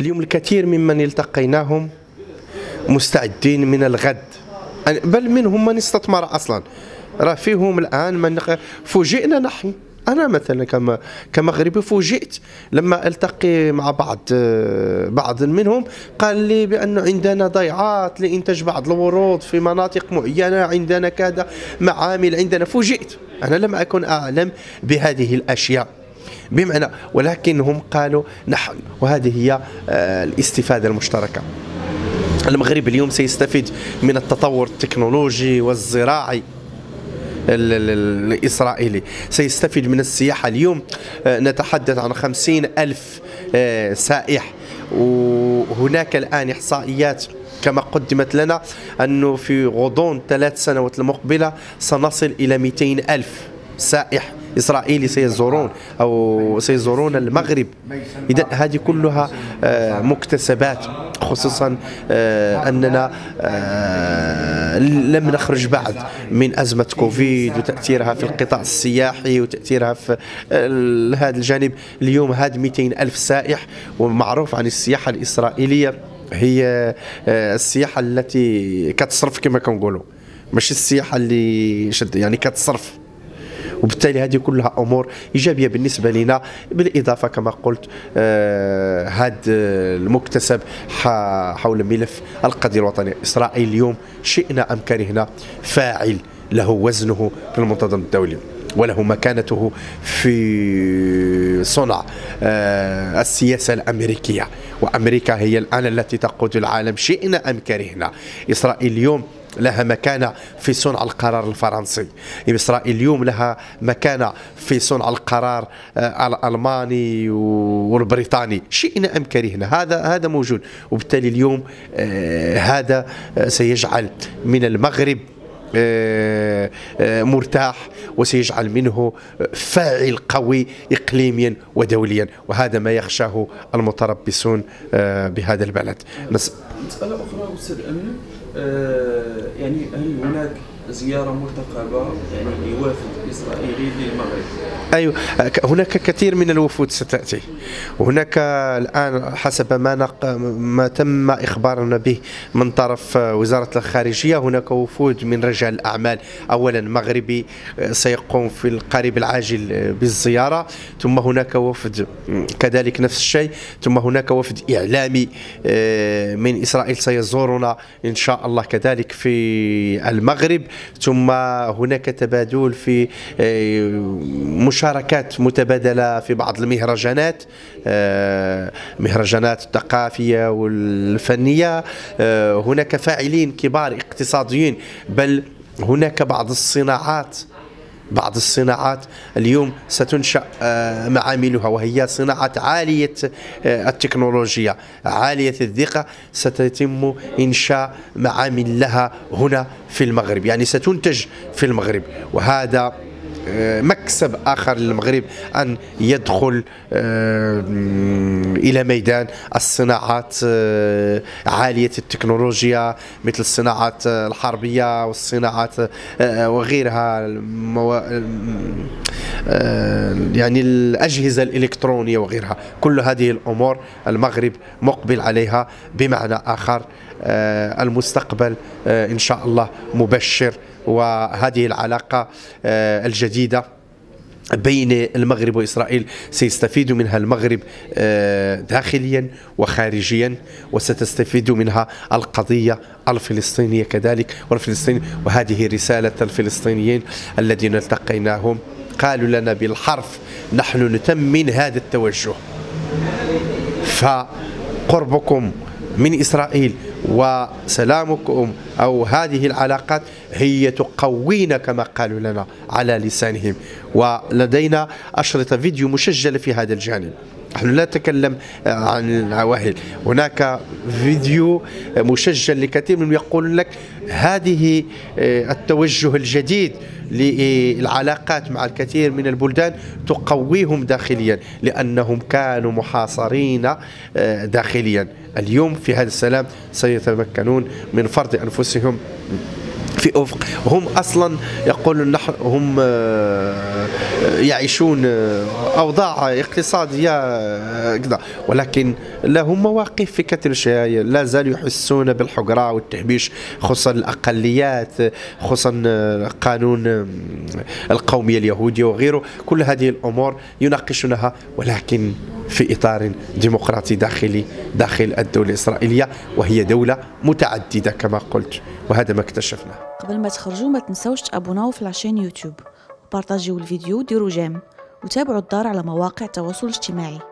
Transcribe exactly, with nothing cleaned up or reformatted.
اليوم الكثير ممن التقيناهم مستعدين من الغد، بل منهم من استثمر أصلا، راه فيهم الآن من فوجئنا. نحن أنا مثلا كما كمغربي فوجئت لما ألتقي مع بعض بعض منهم، قال لي بأنه عندنا ضيعات لإنتاج بعض الورود في مناطق معينة، عندنا كذا معامل عندنا. فوجئت، أنا لم أكن أعلم بهذه الأشياء بمعنى، ولكن هم قالوا نحن، وهذه هي الاستفادة المشتركة. المغرب اليوم سيستفيد من التطور التكنولوجي والزراعي الإسرائيلي، سيستفيد من السياحة. اليوم نتحدث عن خمسين ألف سائح، وهناك الآن إحصائيات كما قدمت لنا أنه في غضون ثلاث سنوات المقبلة سنصل إلى مئتين ألف سائح إسرائيلي سيزورون أو سيزورون المغرب. إذا هذه كلها مكتسبات، خصوصا أننا لم نخرج بعد من أزمة كوفيد وتأثيرها في القطاع السياحي وتأثيرها في هذا الجانب. اليوم هاد مئتين ألف سائح، ومعروف عن السياحة الإسرائيلية هي السياحة التي كتصرف كما كنقولوا، ماشي السياحة اللي شد يعني كتصرف. وبالتالي هذه كلها امور ايجابيه بالنسبه لنا، بالاضافه كما قلت آه هذا المكتسب حول ملف القضيه الوطنيه. اسرائيل اليوم شئنا ام كرهنا فاعل له وزنه في المنتدى الدولي وله مكانته في صنع آه السياسه الامريكيه، وامريكا هي الان التي تقود العالم شئنا ام كرهنا. اسرائيل اليوم لها مكانة في صنع القرار الفرنسي، إسرائيل اليوم لها مكانة في صنع القرار الألماني والبريطاني شئنا أم كرهنا، هذا هذا موجود. وبالتالي اليوم هذا سيجعل من المغرب مرتاح، وسيجعل منه فاعل قوي إقليميا ودوليا، وهذا ما يخشاه المتربصون بهذا البلد. مسألة أخرى أستاذ أمين، يعني هل هناك زيارة مرتقبة يعني لوفد إسرائيلي للمغرب؟ أيوه، هناك كثير من الوفود ستأتي، وهناك الآن حسب ما نق... ما تم إخبارنا به من طرف وزارة الخارجية، هناك وفود من رجال الأعمال، أولا مغربي سيقوم في القريب العاجل بالزيارة، ثم هناك وفد كذلك نفس الشيء، ثم هناك وفد إعلامي من إسرائيل سيزورنا إن شاء الله كذلك في المغرب، ثم هناك تبادل في مشاركات متبادلة في بعض المهرجانات، مهرجانات الثقافية والفنية. هناك فاعلين كبار اقتصاديين، بل هناك بعض الصناعات بعض الصناعات اليوم ستنشأ معاملها، وهي صناعات عالية التكنولوجيا عالية الدقة، ستتم إنشاء معامل لها هنا في المغرب، يعني ستنتج في المغرب. وهذا مكسب آخر للمغرب، أن يدخل إلى ميدان الصناعات عالية التكنولوجيا، مثل الصناعات الحربية والصناعات وغيرها، يعني الأجهزة الإلكترونية وغيرها. كل هذه الأمور المغرب مقبل عليها، بمعنى آخر المستقبل إن شاء الله مبشر. وهذه العلاقة الجديدة بين المغرب وإسرائيل سيستفيد منها المغرب داخليا وخارجيا، وستستفيد منها القضية الفلسطينية كذلك والفلسطينيين. وهذه رسالة الفلسطينيين الذين التقيناهم، قالوا لنا بالحرف نحن نتمن هذا التوجه، فقربكم من إسرائيل وسلامكم أو هذه العلاقات هي تقوينا كما قالوا لنا على لسانهم. ولدينا أشرطة فيديو مسجلة في هذا الجانب، نحن لا نتكلم عن العواهل، هناك فيديو مسجل لكثير من يقول لك هذه التوجه الجديد للعلاقات مع الكثير من البلدان تقويهم داخليا، لأنهم كانوا محاصرين داخليا. اليوم في هذا السلام سيتمكنون من فرض أنفسهم في أفق. هم أصلا يقولون نحن هم يعيشون أوضاع اقتصادية كذا، ولكن لهم مواقف في كثير شيء. لا زالوا يحسون بالحقرة والتهميش، خصوصا الأقليات، خصوصا قانون القومية اليهودية وغيره. كل هذه الأمور يناقشونها ولكن في إطار ديمقراطي داخلي داخل الدولة الإسرائيلية، وهي دولة متعددة كما قلت، وهذا ما اكتشفناه. قبل ما تخرجوا ما تنسوش تابوناو في لاشين يوتيوب، وبارطاجيو الفيديو، ديروا جيم، وتابعوا الدار على مواقع التواصل الاجتماعي.